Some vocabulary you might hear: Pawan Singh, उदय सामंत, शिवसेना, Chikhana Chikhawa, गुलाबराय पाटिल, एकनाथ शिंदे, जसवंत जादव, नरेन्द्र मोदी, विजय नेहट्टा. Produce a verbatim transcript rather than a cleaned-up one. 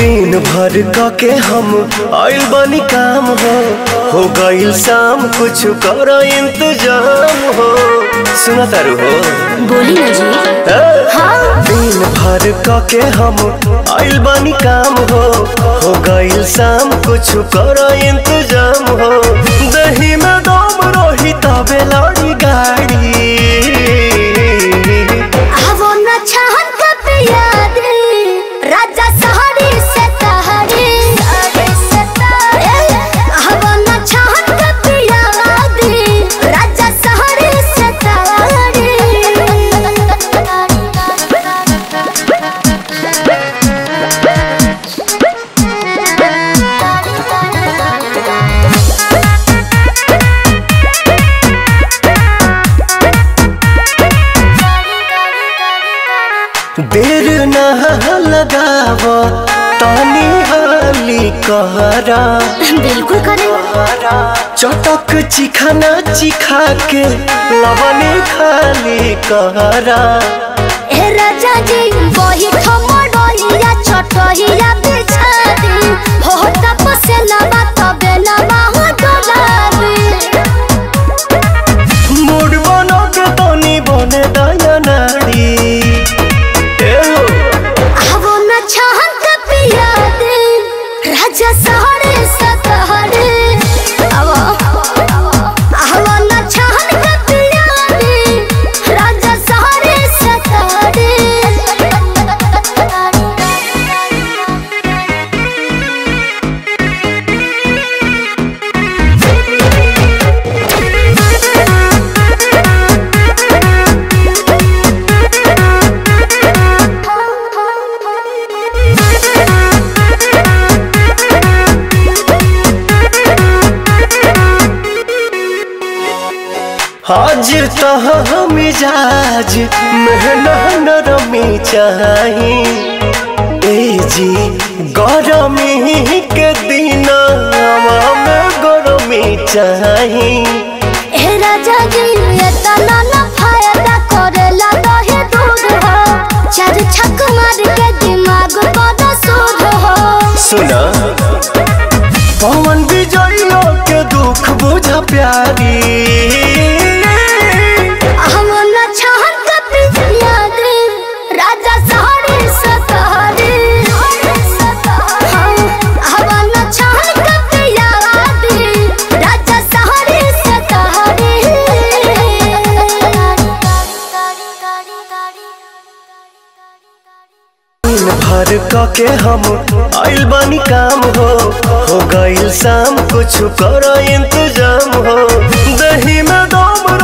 दिन भर के हम आइल बनी काम हो हो गइल शाम कुछ करो इंतजाम हो सुना तारू हो बोली ना जी हाँ। दिन भर के हम आइल बनी काम हो हो गइल शाम कुछ करो इंतजाम हो दही में दम रही तबे लड़ी गाड़ी देर ना लगाव तानी हाली कहरा बिल्कुल कहरा चटक चिखाना चिखा के लवने खाली कहरा ए राजा जी वही ठमडलिया छटहिया बिछा दे हो तपसेला बात बेला मां डलावे मोड़ बनो के तनी बने दया नाड़ी आज तह मिजाज महना नरमी चाही ए जी गरमी के दिन में गरमी चाही ए राजा जी एतना ना फायदा करेला दहे दूध हो चार छक मार के दिमाग पर सूद हो सुना पवन विजयो के दुख बुझा प्यारी भर के हम आइल बनी काम हो हो गइल शाम कुछ करो इंतजाम हो दही में दम